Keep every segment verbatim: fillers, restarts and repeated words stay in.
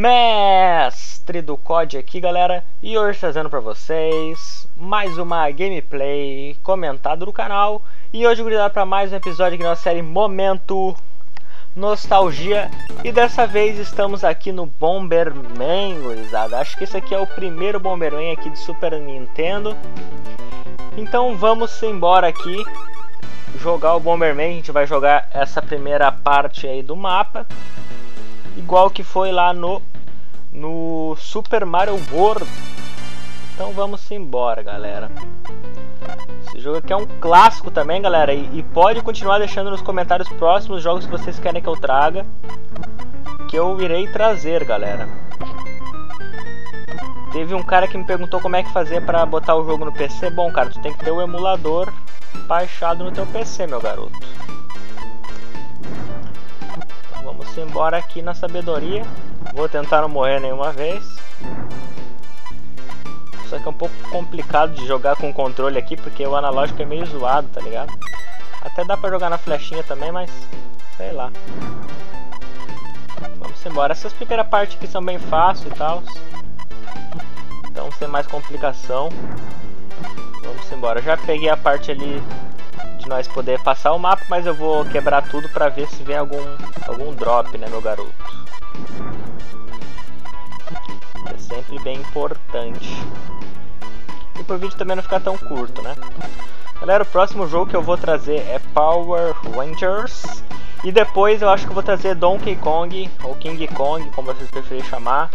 Mestre do C O D aqui, galera, e hoje trazendo pra vocês mais uma gameplay comentada do canal. E hoje eu vou dar pra mais um episódio aqui na nossa série Momento Nostalgia. E dessa vez estamos aqui no Bomberman, gurizada. Acho que esse aqui é o primeiro Bomberman aqui de Super Nintendo. Então vamos embora aqui jogar o Bomberman. A gente vai jogar essa primeira parte aí do mapa, igual que foi lá no, no Super Mario World. Então vamos embora, galera. Esse jogo aqui é um clássico também, galera. E, e pode continuar deixando nos comentários próximos jogos que vocês querem que eu traga, que eu irei trazer, galera. Teve um cara que me perguntou como é que fazer pra botar o jogo no P C. Bom, cara, tu tem que ter o emulador baixado no teu P C, meu garoto. Vamos embora aqui na sabedoria. Vou tentar não morrer nenhuma vez. Só que é um pouco complicado de jogar com o controle aqui, porque o analógico é meio zoado, tá ligado? Até dá pra jogar na flechinha também, mas sei lá. Vamos embora. Essas primeiras partes aqui são bem fáceis e tal, então sem mais complicação. Vamos embora. Já peguei a parte ali de nós poder passar o mapa, mas eu vou quebrar tudo pra ver se vem algum, algum drop, né, meu garoto? É sempre bem importante. E pro vídeo também não ficar tão curto, né? Galera, o próximo jogo que eu vou trazer é Power Rangers. E depois eu acho que eu vou trazer Donkey Kong, ou King Kong, como vocês preferirem chamar.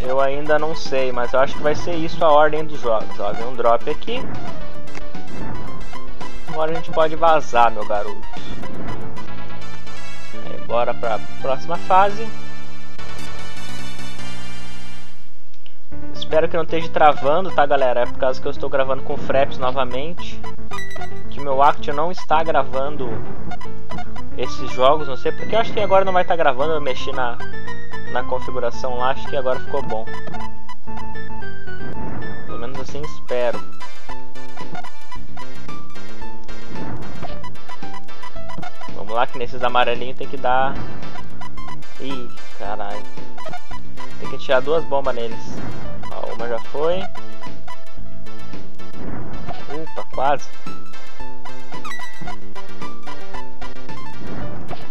Eu ainda não sei, mas eu acho que vai ser isso a ordem dos jogos. Ó, vem um drop aqui. Agora a gente pode vazar, meu garoto. Aí, bora pra próxima fase. Espero que não esteja travando, tá, galera? É por causa que eu estou gravando com Fraps novamente, que meu Act não está gravando esses jogos, não sei porque. Eu acho que agora não vai estar gravando. Eu mexi na, na configuração lá, acho que agora ficou bom. Pelo menos assim espero. Vamos lá, que nesses amarelinhos tem que dar... Ih, caralho. Tem que tirar duas bombas neles. Ó, uma já foi. Opa, quase.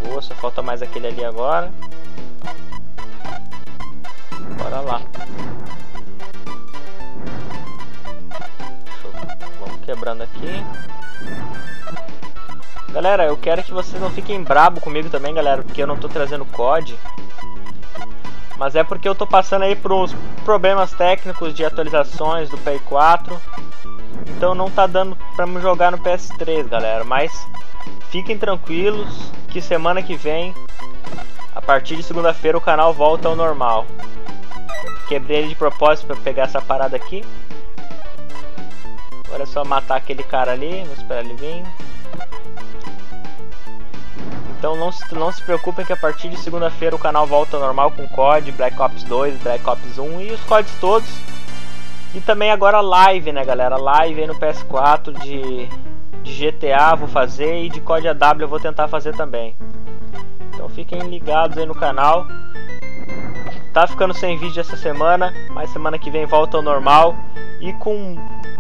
Boa, só falta mais aquele ali agora. Bora lá. Show. Vamos quebrando aqui. Galera, eu quero que vocês não fiquem brabo comigo também, galera, porque eu não tô trazendo C O D. Mas é porque eu tô passando aí por uns problemas técnicos de atualizações do P S quatro. Então não tá dando pra me jogar no P S três, galera. Mas fiquem tranquilos que semana que vem, a partir de segunda-feira, o canal volta ao normal. Quebrei ele de propósito pra pegar essa parada aqui. Agora é só matar aquele cara ali. Vou esperar ele vir. Então não se, não se preocupem que a partir de segunda-feira o canal volta ao normal com C O D, BlackOps dois, BlackOps um e os C O Ds todos. E também agora live, né, galera? Live aí no P S quatro de, de G T A vou fazer, e de C O D A W eu vou tentar fazer também. Então fiquem ligados aí no canal. Tá ficando sem vídeo essa semana, mas semana que vem volta ao normal. E com,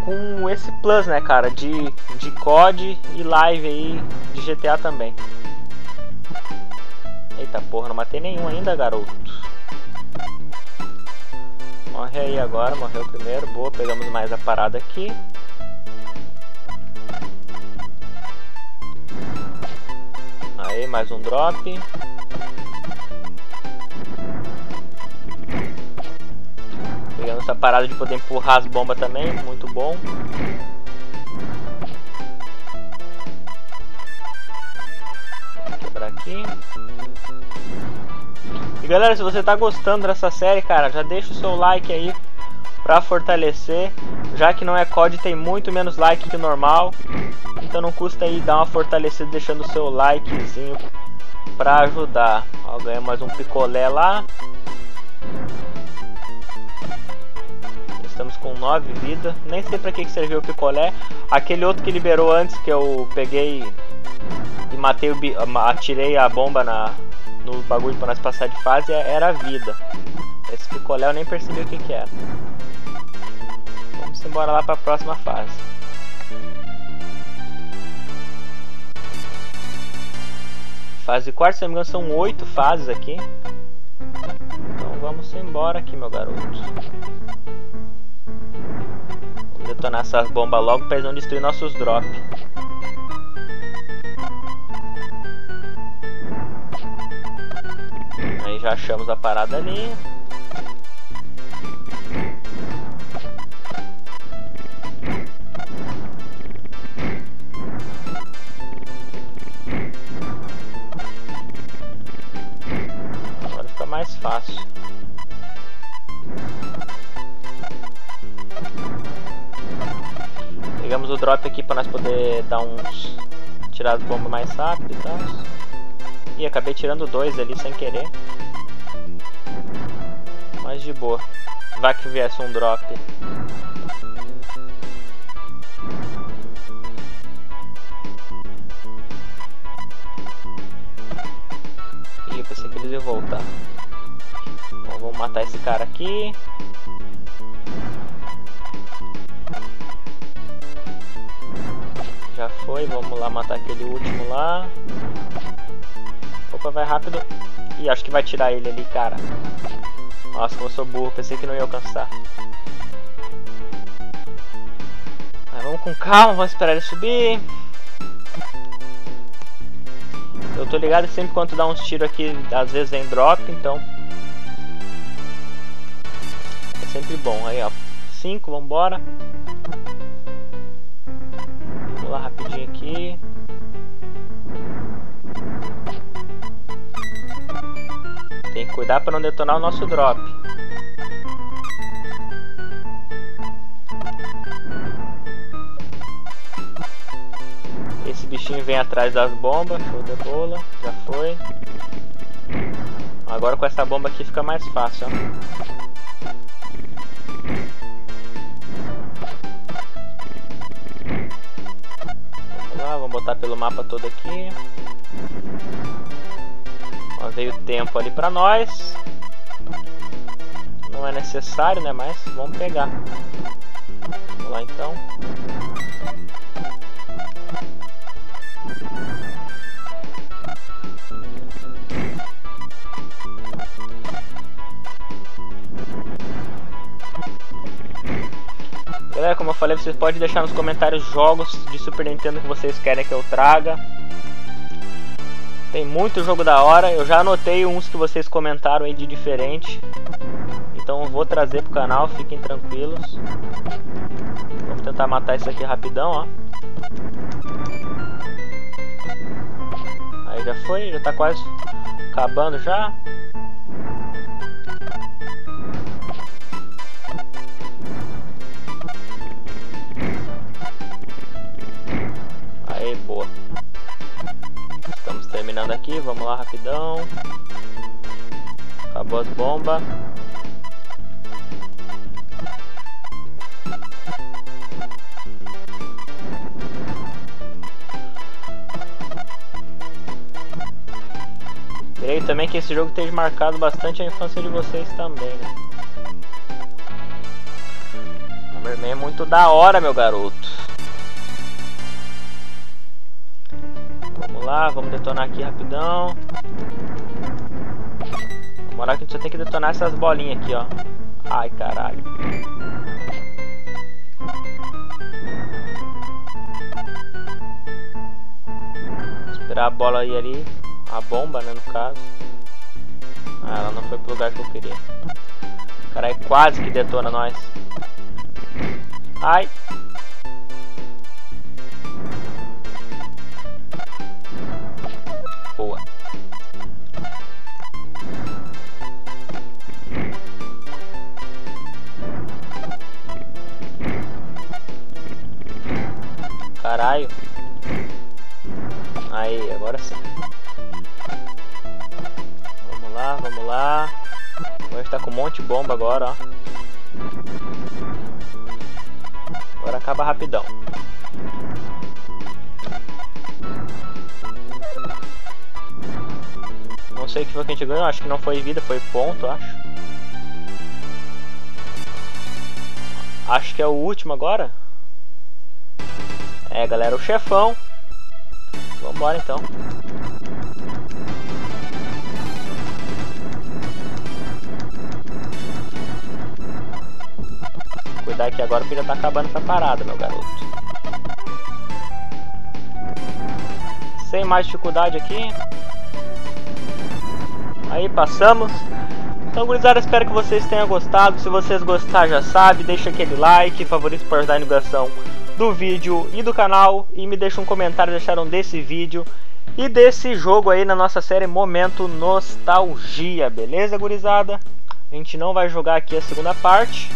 com esse plus, né, cara, de, de C O D e live aí de G T A também. Eita porra, não matei nenhum ainda, garoto. Morre aí agora, morreu o primeiro. Boa, pegamos mais a parada aqui. Aí, mais um drop. Pegamos essa parada de poder empurrar as bombas também, muito bom. Quebrar aqui. E galera, se você tá gostando dessa série, cara, já deixa o seu like aí pra fortalecer. Já que não é C O D, tem muito menos like que o normal. Então não custa aí dar uma fortalecida deixando o seu likezinho pra ajudar. Ó, ganhamos mais um picolé lá. Estamos com nove vidas. Nem sei pra que, que serviu o picolé. Aquele outro que liberou antes, que eu peguei e matei o bi... atirei a bomba na... no bagulho pra nós passar de fase era a vida. Esse picolé eu nem percebi o que que era. Vamos embora lá pra próxima fase. Fase quarta, se não me engano, são oito fases aqui. Então vamos embora aqui, meu garoto. Vamos detonar essas bombas logo pra eles não destruir nossos drops. Aí já achamos a parada ali. Agora fica mais fácil. Pegamos o drop aqui para nós poder dar uns tirar do bomba mais rápido e tal. Ih, acabei tirando dois ali sem querer. Mas de boa. Vai que viesse um drop. Ih, pensei que eles iam voltar. Bom, vamos matar esse cara aqui. Já foi, vamos lá matar aquele último lá. Opa, vai rápido. Ih, acho que vai tirar ele ali, cara. Nossa, como eu sou burro, pensei que não ia alcançar. Mas vamos com calma, vamos esperar ele subir. Eu tô ligado sempre quando dá uns tiros aqui, às vezes vem drop, então é sempre bom. Aí ó, cinco, vambora. Vamos lá rapidinho aqui. Tem que cuidar para não detonar o nosso drop. Esse bichinho vem atrás das bombas. Show de bola. Já foi. Agora com essa bomba aqui fica mais fácil, ó. Vamos lá, vamos botar pelo mapa todo aqui. Veio tempo ali pra nós. Não é necessário, né? Mas vamos pegar. Vamos lá então. Galera, como eu falei, vocês podem deixar nos comentários jogos de Super Nintendo que vocês querem que eu traga. Tem muito jogo da hora, eu já anotei uns que vocês comentaram aí de diferente. Então eu vou trazer pro canal, fiquem tranquilos. Vamos tentar matar isso aqui rapidão, ó. Aí já foi, já tá quase acabando já. Aí, boa. Estamos terminando aqui, vamos lá rapidão. Acabou as bombas. Creio também que esse jogo tenha marcado bastante a infância de vocês também, né? Bomberman é muito da hora, meu garoto. Lá, vamos detonar aqui rapidão. Vamos lá que a gente só tem que detonar essas bolinhas aqui, ó. Ai, caralho. Esperar a bola aí ali. A bomba, né, no caso. Ah, ela não foi pro lugar que eu queria. Caralho, quase que detona nós. Ai. Boa. Caralho. Aí, agora sim. Vamos lá, vamos lá. Agora está com um monte de bomba agora, ó. Agora acaba rapidão. sei o que foi que a gente ganhou, acho que não foi vida, foi ponto, acho. Acho que é o último agora. É, galera, o chefão. Vambora então. Cuidar aqui agora porque já tá acabando essa parada, meu garoto. Sem mais dificuldade aqui. Aí passamos. Então, gurizada, espero que vocês tenham gostado. Se vocês gostaram, já sabe, deixa aquele like, favorito para ajudar a divulgação do vídeo e do canal. E me deixa um comentário que acharam desse vídeo e desse jogo aí na nossa série Momento Nostalgia. Beleza, gurizada? A gente não vai jogar aqui a segunda parte.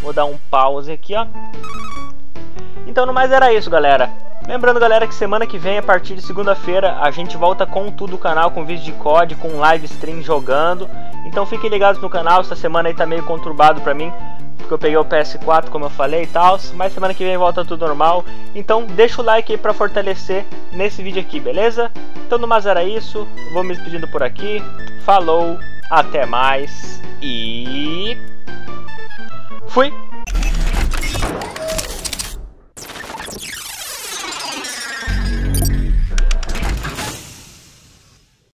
Vou dar um pause aqui, ó. Então, no mais era isso, galera. Lembrando, galera, que semana que vem, a partir de segunda-feira, a gente volta com tudo o canal, com vídeo de C O D, com live stream jogando. Então fiquem ligados no canal, essa semana aí tá meio conturbado pra mim, porque eu peguei o P S quatro, como eu falei e tal, mas semana que vem volta tudo normal. Então deixa o like aí pra fortalecer nesse vídeo aqui, beleza? Então, no mais era isso, vou me despedindo por aqui. Falou, até mais e... fui!